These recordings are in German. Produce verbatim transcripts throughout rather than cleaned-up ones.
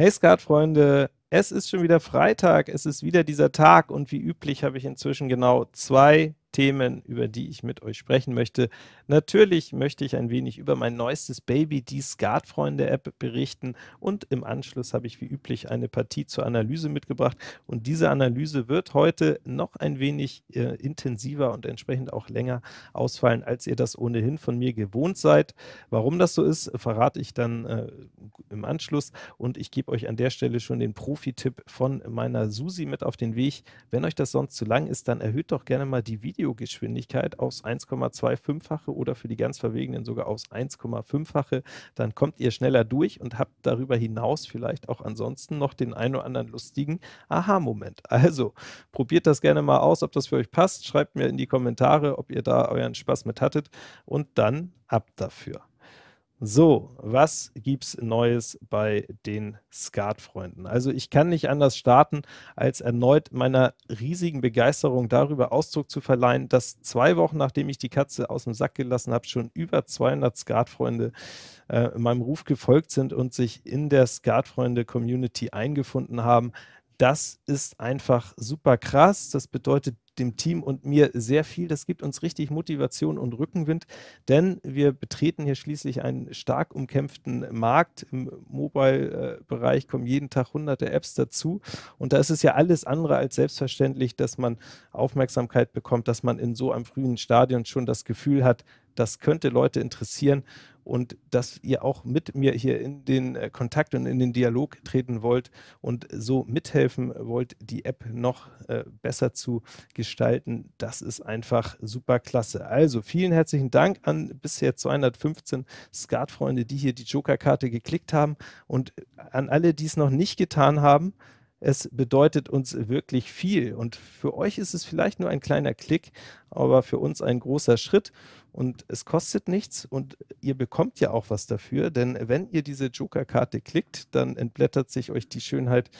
Hey Skat-Freunde, es ist schon wieder Freitag, es ist wieder dieser Tag und wie üblich habe ich inzwischen genau zwei Themen, über die ich mit euch sprechen möchte. Natürlich möchte ich ein wenig über mein neuestes Baby, die Skat-Freunde-App, berichten und im Anschluss habe ich wie üblich eine Partie zur Analyse mitgebracht und diese Analyse wird heute noch ein wenig äh, intensiver und entsprechend auch länger ausfallen, als ihr das ohnehin von mir gewohnt seid. Warum das so ist, verrate ich dann äh, im Anschluss und ich gebe euch an der Stelle schon den Profi-Tipp von meiner Susi mit auf den Weg. Wenn euch das sonst zu lang ist, dann erhöht doch gerne mal die Videogeschwindigkeit aufs eins Komma fünfundzwanzig-fache oder für die ganz Verwegenen sogar aufs eins Komma fünf-fache. Dann kommt ihr schneller durch und habt darüber hinaus vielleicht auch ansonsten noch den ein oder anderen lustigen Aha-Moment. Also probiert das gerne mal aus, ob das für euch passt. Schreibt mir in die Kommentare, ob ihr da euren Spaß mit hattet und dann ab dafür. So, was gibt's Neues bei den Skat-Freunden? Also ich kann nicht anders starten, als erneut meiner riesigen Begeisterung darüber Ausdruck zu verleihen, dass zwei Wochen, nachdem ich die Katze aus dem Sack gelassen habe, schon über zweihundert Skat-Freunde äh, meinem Ruf gefolgt sind und sich in der Skat-Freunde-Community eingefunden haben. Das ist einfach super krass. Das bedeutet dem Team und mir sehr viel. Das gibt uns richtig Motivation und Rückenwind, denn wir betreten hier schließlich einen stark umkämpften Markt. Im Mobile-Bereich kommen jeden Tag hunderte Apps dazu und da ist es ja alles andere als selbstverständlich, dass man Aufmerksamkeit bekommt, dass man in so einem frühen Stadium schon das Gefühl hat, das könnte Leute interessieren und dass ihr auch mit mir hier in den Kontakt und in den Dialog treten wollt und so mithelfen wollt, die App noch äh, besser zu gestalten. Das ist einfach super klasse. Also vielen herzlichen Dank an bisher zweihundertfünfzehn Skat-Freunde, die hier die Joker-Karte geklickt haben und an alle, die es noch nicht getan haben. Es bedeutet uns wirklich viel und für euch ist es vielleicht nur ein kleiner Klick, aber für uns ein großer Schritt und es kostet nichts und ihr bekommt ja auch was dafür, denn wenn ihr diese Joker-Karte klickt, dann entblättert sich euch die Schönheit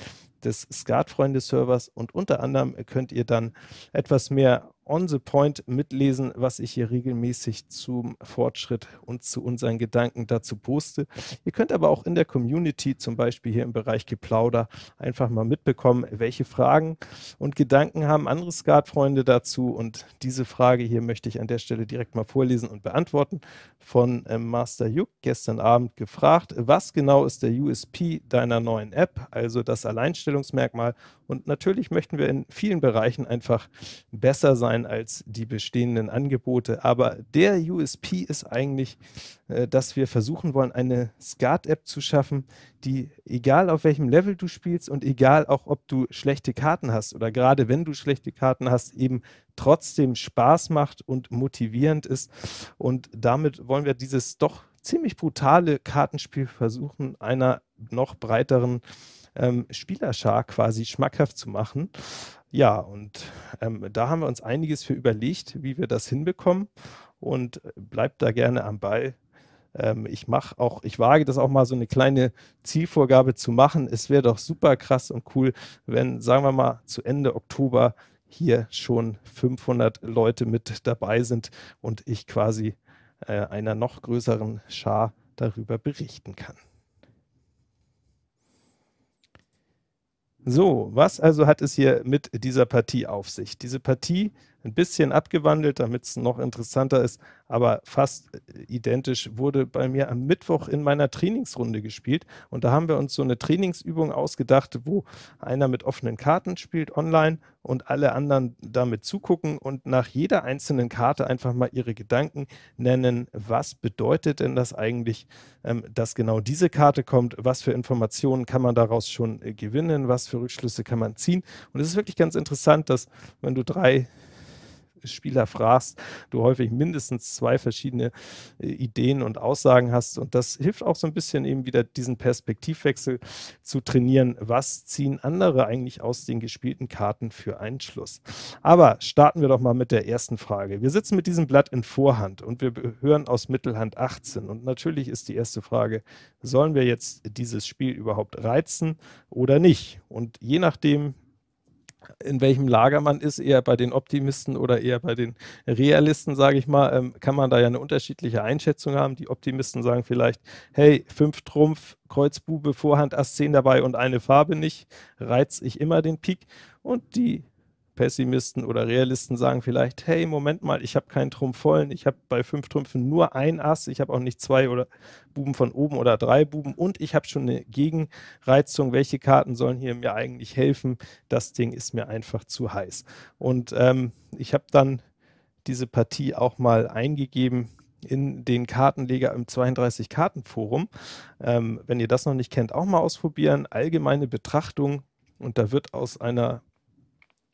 des Skat-Freunde-Servers und unter anderem könnt ihr dann etwas mehr on the point mitlesen, was ich hier regelmäßig zum Fortschritt und zu unseren Gedanken dazu poste. Ihr könnt aber auch in der Community, zum Beispiel hier im Bereich Geplauder, einfach mal mitbekommen, welche Fragen und Gedanken haben andere Skat-Freunde dazu und diese Frage hier möchte ich an der Stelle direkt mal vorlesen und beantworten. Von äh, Masterjuk gestern Abend gefragt, was genau ist der U S P deiner neuen App, also das Alleinstellungsmerkmal und natürlich möchten wir in vielen Bereichen einfach besser sein als die bestehenden Angebote. Aber der U S P ist eigentlich, dass wir versuchen wollen, eine Skat-App zu schaffen, die egal auf welchem Level du spielst und egal auch, ob du schlechte Karten hast oder gerade wenn du schlechte Karten hast, eben trotzdem Spaß macht und motivierend ist. Und damit wollen wir dieses doch ziemlich brutale Kartenspiel versuchen, einer noch breiteren ähm, Spielerschar quasi schmackhaft zu machen. Ja, und ähm, da haben wir uns einiges für überlegt, wie wir das hinbekommen und bleibt da gerne am Ball. Ähm, ich mache auch, ich wage das auch mal so eine kleine Zielvorgabe zu machen. Es wäre doch super krass und cool, wenn, sagen wir mal, zu Ende Oktober hier schon fünfhundert Leute mit dabei sind und ich quasi äh, einer noch größeren Schar darüber berichten kann. So, was also hat es hier mit dieser Partie auf sich? Diese Partie ein bisschen abgewandelt, damit es noch interessanter ist, aber fast identisch wurde bei mir am Mittwoch in meiner Trainingsrunde gespielt und da haben wir uns so eine Trainingsübung ausgedacht, wo einer mit offenen Karten spielt online und alle anderen damit zugucken und nach jeder einzelnen Karte einfach mal ihre Gedanken nennen, was bedeutet denn das eigentlich, ähm, dass genau diese Karte kommt, was für Informationen kann man daraus schon äh, gewinnen, was für Rückschlüsse kann man ziehen und es ist wirklich ganz interessant, dass wenn du drei Spieler fragst, du häufig mindestens zwei verschiedene äh, Ideen und Aussagen hast und das hilft auch so ein bisschen eben wieder diesen Perspektivwechsel zu trainieren, was ziehen andere eigentlich aus den gespielten Karten für einen Schluss. Aber starten wir doch mal mit der ersten Frage. Wir sitzen mit diesem Blatt in Vorhand und wir hören aus Mittelhand achtzehn und natürlich ist die erste Frage, sollen wir jetzt dieses Spiel überhaupt reizen oder nicht? Und je nachdem, in welchem Lager man ist, eher bei den Optimisten oder eher bei den Realisten, sage ich mal, ähm, kann man da ja eine unterschiedliche Einschätzung haben. Die Optimisten sagen vielleicht, hey, fünf Trumpf, Kreuz, Bube, Vorhand, Ass zehn dabei und eine Farbe nicht, reiz ich immer den Pik. Und die Pessimisten oder Realisten sagen vielleicht, hey, Moment mal, ich habe keinen Trumpf vollen, ich habe bei fünf Trümpfen nur ein Ass, ich habe auch nicht zwei oder Buben von oben oder drei Buben und ich habe schon eine Gegenreizung, welche Karten sollen hier mir eigentlich helfen, das Ding ist mir einfach zu heiß. Und ähm, ich habe dann diese Partie auch mal eingegeben in den Kartenleger im zweiunddreißig Kartenforum. Ähm, wenn ihr das noch nicht kennt, auch mal ausprobieren, allgemeine Betrachtung, und da wird aus einer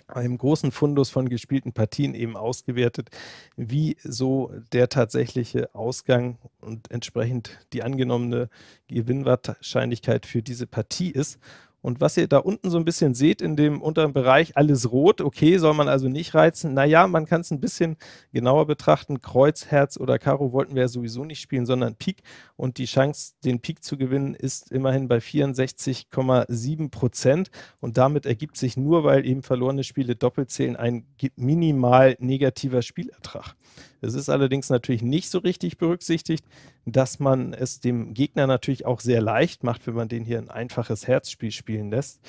einem großen Fundus von gespielten Partien eben ausgewertet, wie so der tatsächliche Ausgang und entsprechend die angenommene Gewinnwahrscheinlichkeit für diese Partie ist. Und was ihr da unten so ein bisschen seht in dem unteren Bereich, alles rot, okay, soll man also nicht reizen. Naja, man kann es ein bisschen genauer betrachten. Kreuz, Herz oder Karo wollten wir ja sowieso nicht spielen, sondern Pik. Und die Chance, den Pik zu gewinnen, ist immerhin bei vierundsechzig Komma sieben Prozent. Und damit ergibt sich nur, weil eben verlorene Spiele doppelt zählen, ein minimal negativer Spielertrag. Es ist allerdings natürlich nicht so richtig berücksichtigt, dass man es dem Gegner natürlich auch sehr leicht macht, wenn man den hier ein einfaches Herzspiel spielt. lässt.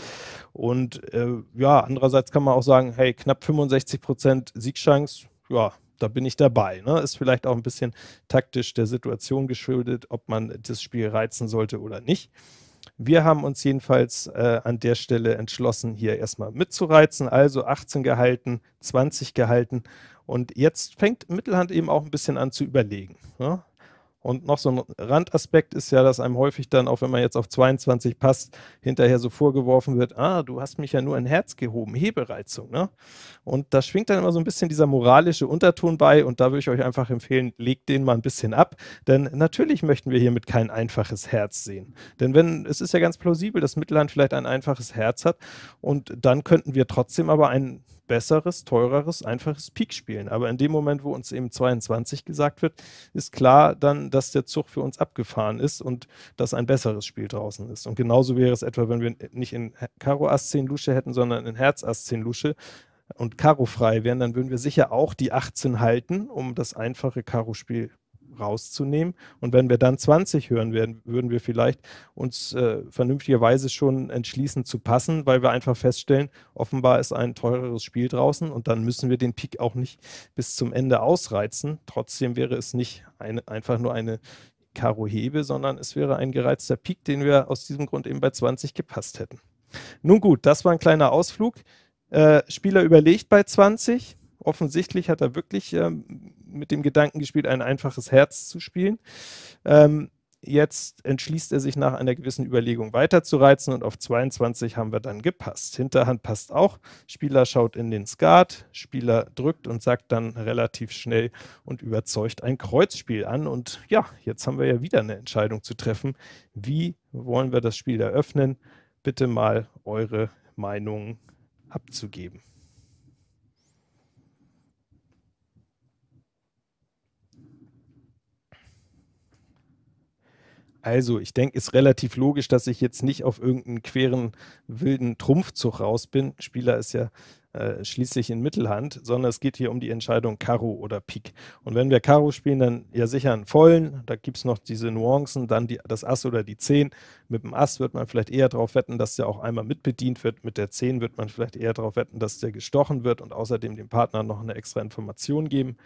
Und äh, ja, andererseits kann man auch sagen, hey, knapp fünfundsechzig Prozent Siegchance, ja, da bin ich dabei. Ne? Ist vielleicht auch ein bisschen taktisch der Situation geschuldet, ob man das Spiel reizen sollte oder nicht. Wir haben uns jedenfalls äh, an der Stelle entschlossen, hier erstmal mitzureizen, also achtzehn gehalten, zwanzig gehalten, und jetzt fängt Mittelhand eben auch ein bisschen an zu überlegen. Ne? Und noch so ein Randaspekt ist ja, dass einem häufig dann, auch wenn man jetzt auf zweiundzwanzig passt, hinterher so vorgeworfen wird, ah, du hast mich ja nur ein Herz gehoben, Hebereizung. Ne? Und da schwingt dann immer so ein bisschen dieser moralische Unterton bei, und da würde ich euch einfach empfehlen, legt den mal ein bisschen ab, denn natürlich möchten wir hiermit kein einfaches Herz sehen. Denn wenn, es ist ja ganz plausibel, dass Mittelhand vielleicht ein einfaches Herz hat, und dann könnten wir trotzdem aber ein besseres, teureres, einfaches Pik spielen. Aber in dem Moment, wo uns eben zweiundzwanzig gesagt wird, ist klar dann, dass der Zug für uns abgefahren ist und dass ein besseres Spiel draußen ist. Und genauso wäre es etwa, wenn wir nicht in Karo Ass zehn Lusche hätten, sondern in Herz Ass zehn Lusche und Karo frei wären, dann würden wir sicher auch die achtzehn halten, um das einfache Karo-Spiel rauszunehmen. Und wenn wir dann zwanzig hören werden, würden wir vielleicht uns äh, vernünftigerweise schon entschließen zu passen, weil wir einfach feststellen, offenbar ist ein teureres Spiel draußen, und dann müssen wir den Pik auch nicht bis zum Ende ausreizen. Trotzdem wäre es nicht eine, einfach nur eine Karo-Hebe, sondern es wäre ein gereizter Pik, den wir aus diesem Grund eben bei zwanzig gepasst hätten. Nun gut, das war ein kleiner Ausflug. Äh, Spieler überlegt bei zwanzig. Offensichtlich hat er wirklich ähm, mit dem Gedanken gespielt, ein einfaches Herz zu spielen. Ähm, jetzt entschließt er sich nach einer gewissen Überlegung weiterzureizen, und auf zweiundzwanzig haben wir dann gepasst. Hinterhand passt auch. Spieler schaut in den Skat, Spieler drückt und sagt dann relativ schnell und überzeugt ein Kreuzspiel an. Und ja, jetzt haben wir ja wieder eine Entscheidung zu treffen. Wie wollen wir das Spiel eröffnen? Bitte mal eure Meinungen abzugeben. Also, ich denke, ist relativ logisch, dass ich jetzt nicht auf irgendeinen queren, wilden Trumpfzug raus bin. Spieler ist ja äh, schließlich in Mittelhand, sondern es geht hier um die Entscheidung Karo oder Pik. Und wenn wir Karo spielen, dann ja sicher einen vollen. Da gibt es noch diese Nuancen, dann die, das Ass oder die zehn. Mit dem Ass wird man vielleicht eher darauf wetten, dass der auch einmal mitbedient wird. Mit der zehn wird man vielleicht eher darauf wetten, dass der gestochen wird und außerdem dem Partner noch eine extra Information geben.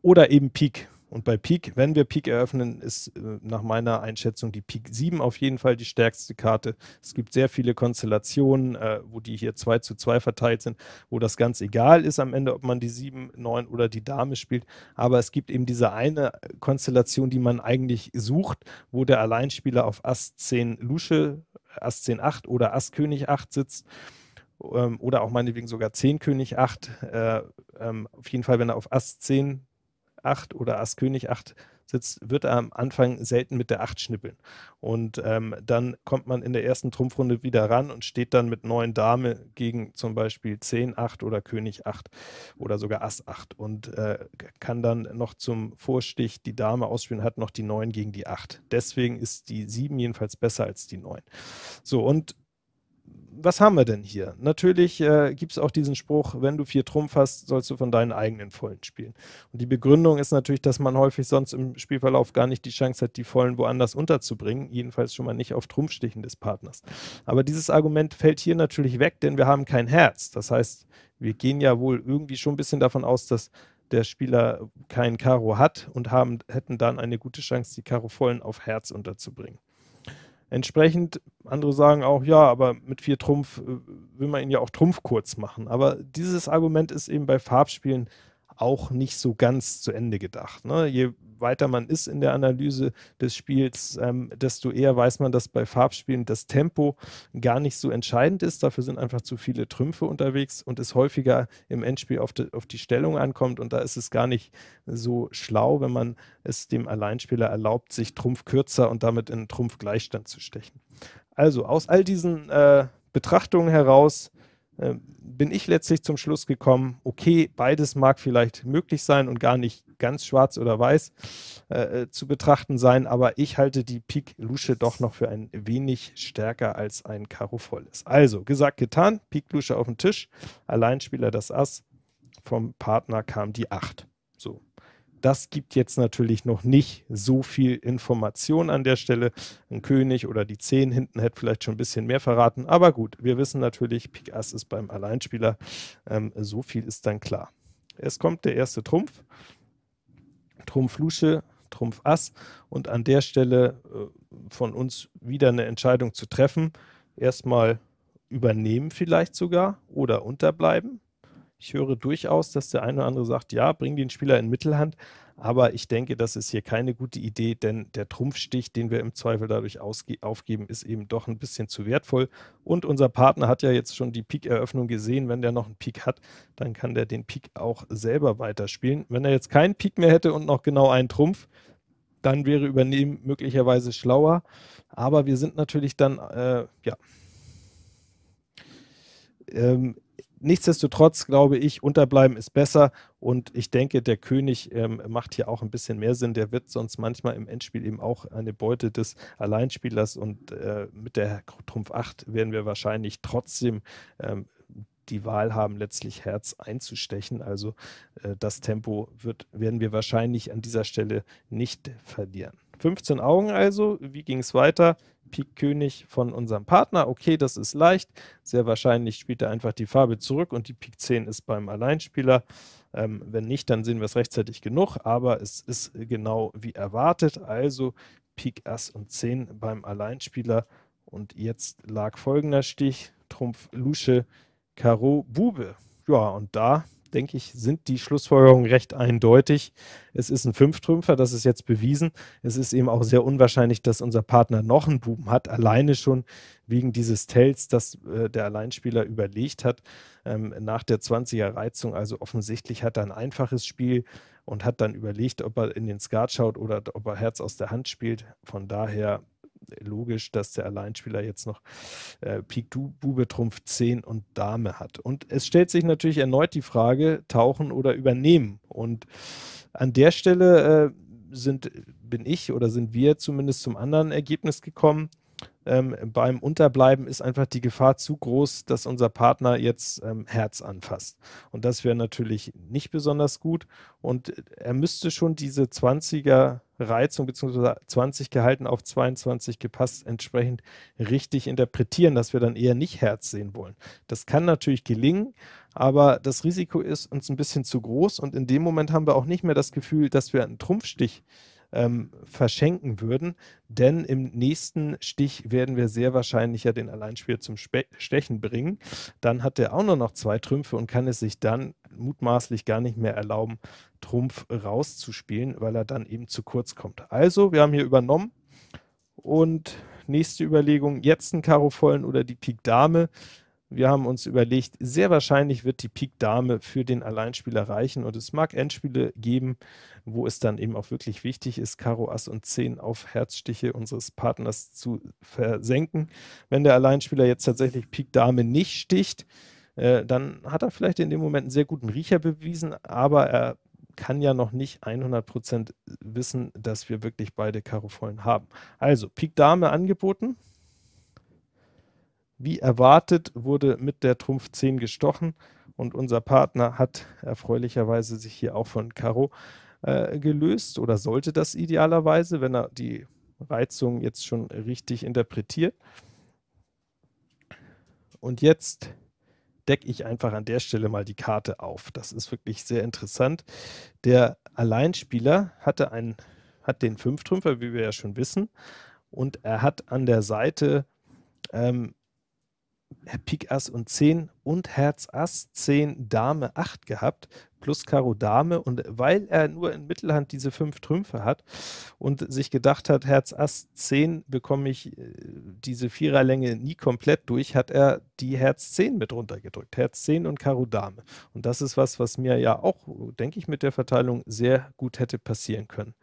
Oder eben Pik. Und bei Pik, wenn wir Pik eröffnen, ist äh, nach meiner Einschätzung die Pik sieben auf jeden Fall die stärkste Karte. Es gibt sehr viele Konstellationen, äh, wo die hier zwei zu zwei verteilt sind, wo das ganz egal ist am Ende, ob man die sieben, neun oder die Dame spielt. Aber es gibt eben diese eine Konstellation, die man eigentlich sucht, wo der Alleinspieler auf Ass zehn Lusche, Ass zehn acht oder Ass König acht sitzt. Ähm, oder auch meinetwegen sogar zehn König acht. Äh, ähm, auf jeden Fall, wenn er auf Ass zehn acht oder Ass König acht sitzt, wird er am Anfang selten mit der acht schnippeln. Und ähm, dann kommt man in der ersten Trumpfrunde wieder ran und steht dann mit neun Dame gegen zum Beispiel zehn, acht oder König acht oder sogar Ass acht und äh, kann dann noch zum Vorstich die Dame ausspielen, hat noch die neun gegen die acht. Deswegen ist die sieben jedenfalls besser als die neun. So, und was haben wir denn hier? Natürlich äh, gibt es auch diesen Spruch, wenn du vier Trumpf hast, sollst du von deinen eigenen Vollen spielen. Und die Begründung ist natürlich, dass man häufig sonst im Spielverlauf gar nicht die Chance hat, die Vollen woanders unterzubringen, jedenfalls schon mal nicht auf Trumpfstichen des Partners. Aber dieses Argument fällt hier natürlich weg, denn wir haben kein Herz. Das heißt, wir gehen ja wohl irgendwie schon ein bisschen davon aus, dass der Spieler kein Karo hat und haben, hätten dann eine gute Chance, die Karo-Vollen auf Herz unterzubringen. Entsprechend, andere sagen auch, ja, aber mit vier Trumpf will man ihn ja auch Trumpf kurz machen. Aber dieses Argument ist eben bei Farbspielen auch nicht so ganz zu Ende gedacht, ne? Je weiter man ist in der Analyse des Spiels, ähm, desto eher weiß man, dass bei Farbspielen das Tempo gar nicht so entscheidend ist. Dafür sind einfach zu viele Trümpfe unterwegs und es häufiger im Endspiel auf die, auf die Stellung ankommt. Und da ist es gar nicht so schlau, wenn man es dem Alleinspieler erlaubt, sich Trumpf kürzer und damit in Trumpfgleichstand zu stechen. Also aus all diesen äh, Betrachtungen heraus äh, bin ich letztlich zum Schluss gekommen, okay, beides mag vielleicht möglich sein und gar nicht ganz schwarz oder weiß äh, zu betrachten sein, aber ich halte die Pik Lusche doch noch für ein wenig stärker als ein Karo voll ist. Also, gesagt, getan, Pik Lusche auf den Tisch, Alleinspieler das Ass, vom Partner kam die acht. So. Das gibt jetzt natürlich noch nicht so viel Information an der Stelle. Ein König oder die zehn hinten hätte vielleicht schon ein bisschen mehr verraten, aber gut, wir wissen natürlich, Pik Ass ist beim Alleinspieler, ähm, so viel ist dann klar. Es kommt der erste Trumpf, Trumpf Lusche, Trumpf Ass und an der Stelle äh, von uns wieder eine Entscheidung zu treffen. Erstmal übernehmen vielleicht sogar oder unterbleiben. Ich höre durchaus, dass der eine oder andere sagt, ja, bring den Spieler in Mittelhand, aber ich denke, das ist hier keine gute Idee, denn der Trumpfstich, den wir im Zweifel dadurch aufgeben, ist eben doch ein bisschen zu wertvoll und unser Partner hat ja jetzt schon die Pik-Eröffnung gesehen, wenn der noch einen Pik hat, dann kann der den Pik auch selber weiterspielen. Wenn er jetzt keinen Pik mehr hätte und noch genau einen Trumpf, dann wäre Übernehmen möglicherweise schlauer, aber wir sind natürlich dann, äh, ja, ähm, nichtsdestotrotz glaube ich, unterbleiben ist besser und ich denke, der König ähm, macht hier auch ein bisschen mehr Sinn. Der wird sonst manchmal im Endspiel eben auch eine Beute des Alleinspielers und äh, mit der Trumpf acht werden wir wahrscheinlich trotzdem ähm, die Wahl haben, letztlich Herz einzustechen. Also äh, das Tempo wird, werden wir wahrscheinlich an dieser Stelle nicht verlieren. fünfzehn Augen also, wie ging es weiter? Pik König von unserem Partner, okay, das ist leicht, sehr wahrscheinlich spielt er einfach die Farbe zurück und die Pik zehn ist beim Alleinspieler, ähm, wenn nicht, dann sehen wir es rechtzeitig genug, aber es ist genau wie erwartet, also Pik Ass und zehn beim Alleinspieler und jetzt lag folgender Stich, Trumpf Lusche, Karo Bube, ja und da denke ich, sind die Schlussfolgerungen recht eindeutig. Es ist ein Fünftrümpfer, das ist jetzt bewiesen. Es ist eben auch sehr unwahrscheinlich, dass unser Partner noch einen Buben hat, alleine schon wegen dieses Tells, das äh, der Alleinspieler überlegt hat, ähm, nach der zwanziger Reizung. Also offensichtlich hat er ein einfaches Spiel und hat dann überlegt, ob er in den Skat schaut oder ob er Herz aus der Hand spielt. Von daher logisch, dass der Alleinspieler jetzt noch äh, Pik Bube, Trumpf zehn und Dame hat. Und es stellt sich natürlich erneut die Frage, tauchen oder übernehmen. Und an der Stelle äh, sind, bin ich oder sind wir zumindest zum anderen Ergebnis gekommen. Ähm, beim Unterbleiben ist einfach die Gefahr zu groß, dass unser Partner jetzt ähm, Herz anfasst. Und das wäre natürlich nicht besonders gut. Und er müsste schon diese zwanziger Reizung bzw. zwanzig gehalten auf zweiundzwanzig gepasst entsprechend richtig interpretieren, dass wir dann eher nicht Herz sehen wollen. Das kann natürlich gelingen, aber das Risiko ist uns ein bisschen zu groß und in dem Moment haben wir auch nicht mehr das Gefühl, dass wir einen Trumpfstich ähm, verschenken würden, denn im nächsten Stich werden wir sehr wahrscheinlich ja den Alleinspieler zum Spe- Stechen bringen. Dann hat er auch nur noch zwei Trümpfe und kann es sich dann mutmaßlich gar nicht mehr erlauben, Trumpf rauszuspielen, weil er dann eben zu kurz kommt. Also, wir haben hier übernommen und nächste Überlegung, jetzt ein Karo vollen oder die Pik Dame. Wir haben uns überlegt, sehr wahrscheinlich wird die Pik Dame für den Alleinspieler reichen und es mag Endspiele geben, wo es dann eben auch wirklich wichtig ist, Karo Ass und zehn auf Herzstiche unseres Partners zu versenken. Wenn der Alleinspieler jetzt tatsächlich Pik Dame nicht sticht, dann hat er vielleicht in dem Moment einen sehr guten Riecher bewiesen, aber er kann ja noch nicht hundert Prozent wissen, dass wir wirklich beide Karo vollen haben. Also, Pik Dame angeboten, Wie erwartet wurde mit der Trumpf zehn gestochen und unser Partner hat erfreulicherweise sich hier auch von Karo äh, gelöst oder sollte das idealerweise, wenn er die Reizung jetzt schon richtig interpretiert. Und jetzt decke ich einfach an der Stelle mal die Karte auf. Das ist wirklich sehr interessant. Der Alleinspieler hatte einen, hat den Fünftrümpfer, wie wir ja schon wissen, und er hat an der Seite ähm, Pik Ass und zehn und Herz Ass zehn Dame acht gehabt plus Karo Dame, und weil er nur in Mittelhand diese fünf Trümpfe hat und sich gedacht hat, Herz Ass zehn bekomme ich äh, diese Viererlänge nie komplett durch, hat er die Herz zehn mit runtergedrückt, Herz zehn und Karo Dame, und das ist was, was mir ja auch, denke ich, mit der Verteilung sehr gut hätte passieren können.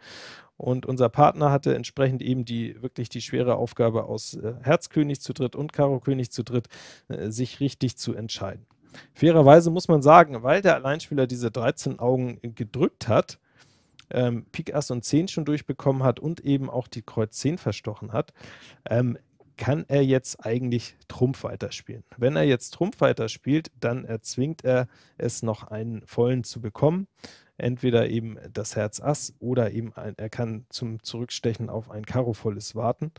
Und unser Partner hatte entsprechend eben die wirklich die schwere Aufgabe, aus äh, Herzkönig zu dritt und Karo König zu dritt äh, sich richtig zu entscheiden. Fairerweise muss man sagen, weil der Alleinspieler diese dreizehn Augen gedrückt hat, ähm, Pik Ass und zehn schon durchbekommen hat und eben auch die Kreuz zehn verstochen hat, ähm, kann er jetzt eigentlich Trumpf weiterspielen. Wenn er jetzt Trumpf weiterspielt, dann erzwingt er es, noch einen vollen zu bekommen. Entweder eben das Herz Ass oder eben ein, er kann zum Zurückstechen auf ein Karo-volles warten.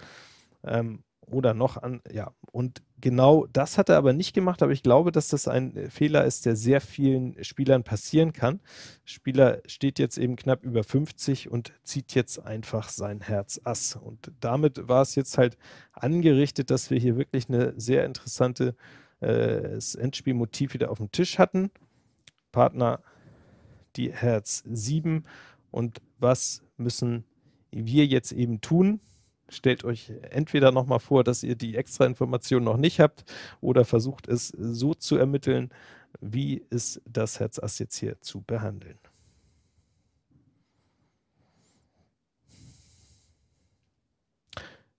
Ähm, oder noch an, ja, und genau das hat er aber nicht gemacht, aber ich glaube, dass das ein Fehler ist, der sehr vielen Spielern passieren kann. Spieler steht jetzt eben knapp über fünfzig und zieht jetzt einfach sein Herz Ass. Und damit war es jetzt halt angerichtet, dass wir hier wirklich eine sehr interessante äh, Endspielmotiv wieder auf dem Tisch hatten. Partner die Herz sieben, und was müssen wir jetzt eben tun? Stellt euch entweder nochmal vor, dass ihr die extra Information noch nicht habt, oder versucht es so zu ermitteln, wie ist das Herz Ass jetzt hier zu behandeln.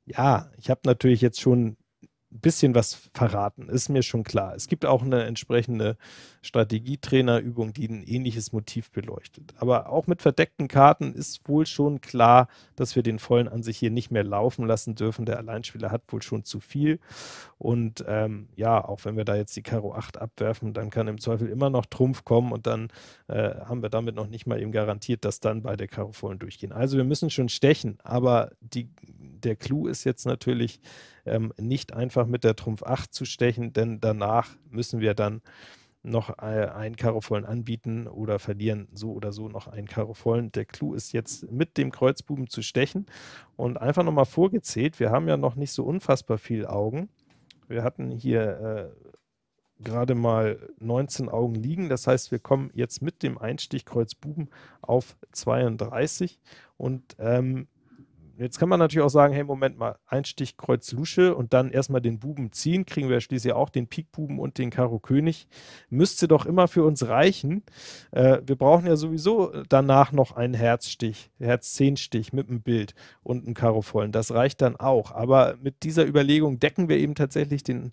Ja, ich habe natürlich jetzt schon ein bisschen was verraten, ist mir schon klar. Es gibt auch eine entsprechende Strategietrainerübung, die ein ähnliches Motiv beleuchtet. Aber auch mit verdeckten Karten ist wohl schon klar, dass wir den vollen an sich hier nicht mehr laufen lassen dürfen. Der Alleinspieler hat wohl schon zu viel. Und ähm, ja, auch wenn wir da jetzt die Karo acht abwerfen, dann kann im Zweifel immer noch Trumpf kommen, und dann äh, haben wir damit noch nicht mal eben garantiert, dass dann beide Karo vollen durchgehen. Also wir müssen schon stechen, aber die, der Clou ist jetzt natürlich, ähm, nicht einfach mit der Trumpf acht zu stechen, denn danach müssen wir dann noch einen Karo vollen anbieten oder verlieren so oder so noch einen Karo vollen. Der Clou ist jetzt, mit dem Kreuzbuben zu stechen, und einfach nochmal vorgezählt, wir haben ja noch nicht so unfassbar viel Augen. Wir hatten hier äh, gerade mal neunzehn Augen liegen, das heißt, wir kommen jetzt mit dem Einstich Kreuzbuben auf zweiunddreißig, und ähm, jetzt kann man natürlich auch sagen, hey, Moment mal, Einstich Kreuz Lusche und dann erstmal den Buben ziehen, kriegen wir schließlich auch den Pik Buben und den Karo König. Müsste doch immer für uns reichen. Äh, wir brauchen ja sowieso danach noch einen Herzstich, Herz-Zehn-Stich mit einem Bild und einem Karo vollen. Das reicht dann auch. Aber mit dieser Überlegung decken wir eben tatsächlich den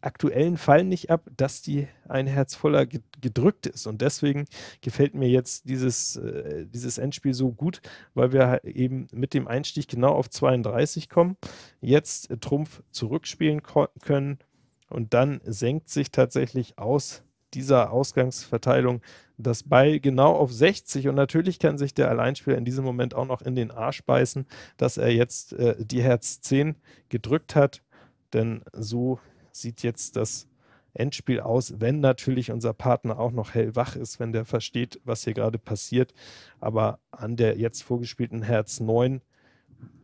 aktuellen Fall nicht ab, dass die ein Herz voller gedrückt ist, und deswegen gefällt mir jetzt dieses, äh, dieses Endspiel so gut, weil wir eben mit dem Einstich genau auf zweiunddreißig kommen, jetzt äh, Trumpf zurückspielen können, und dann senkt sich tatsächlich aus dieser Ausgangsverteilung das Beil genau auf sechzig, und natürlich kann sich der Alleinspieler in diesem Moment auch noch in den Arsch beißen, dass er jetzt äh, die Herz zehn gedrückt hat, denn so sieht jetzt das Endspiel aus, wenn natürlich unser Partner auch noch hellwach ist, wenn der versteht, was hier gerade passiert. Aber an der jetzt vorgespielten Herz neun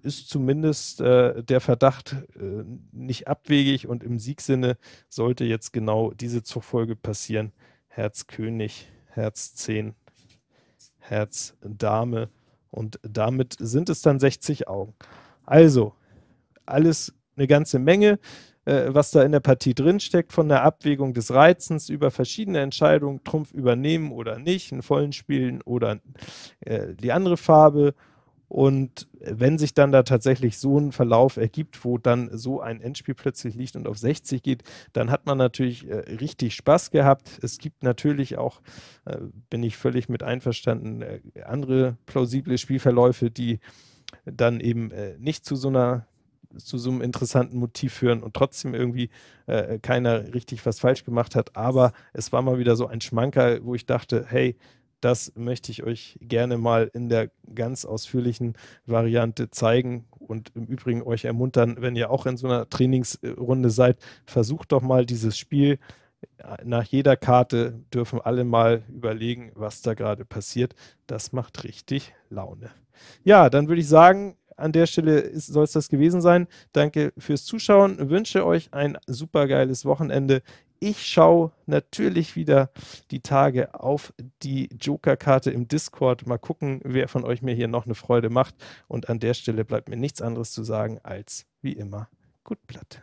ist zumindest äh, der Verdacht äh, nicht abwegig, und im Siegsinne sollte jetzt genau diese Zugfolge passieren. Herz König, Herz zehn, Herz Dame, und damit sind es dann sechzig Augen. Also, alles eine ganze Menge, was da in der Partie drin steckt, von der Abwägung des Reizens über verschiedene Entscheidungen, Trumpf übernehmen oder nicht, einen vollen spielen oder äh, die andere Farbe. Und wenn sich dann da tatsächlich so ein Verlauf ergibt, wo dann so ein Endspiel plötzlich liegt und auf sechzig geht, dann hat man natürlich äh, richtig Spaß gehabt. Es gibt natürlich auch, äh, bin ich völlig mit einverstanden, äh, andere plausible Spielverläufe, die dann eben äh, nicht zu so einer zu so einem interessanten Motiv führen und trotzdem irgendwie äh, keiner richtig was falsch gemacht hat. Aber es war mal wieder so ein Schmankerl, wo ich dachte, hey, das möchte ich euch gerne mal in der ganz ausführlichen Variante zeigen und im Übrigen euch ermuntern, wenn ihr auch in so einer Trainingsrunde seid, versucht doch mal dieses Spiel. Nach jeder Karte dürfen alle mal überlegen, was da gerade passiert. Das macht richtig Laune. Ja, dann würde ich sagen, an der Stelle soll es das gewesen sein. Danke fürs Zuschauen. Wünsche euch ein super geiles Wochenende. Ich schaue natürlich wieder die Tage auf die Joker-Karte im Discord. Mal gucken, wer von euch mir hier noch eine Freude macht. Und an der Stelle bleibt mir nichts anderes zu sagen als, wie immer, gut Blatt.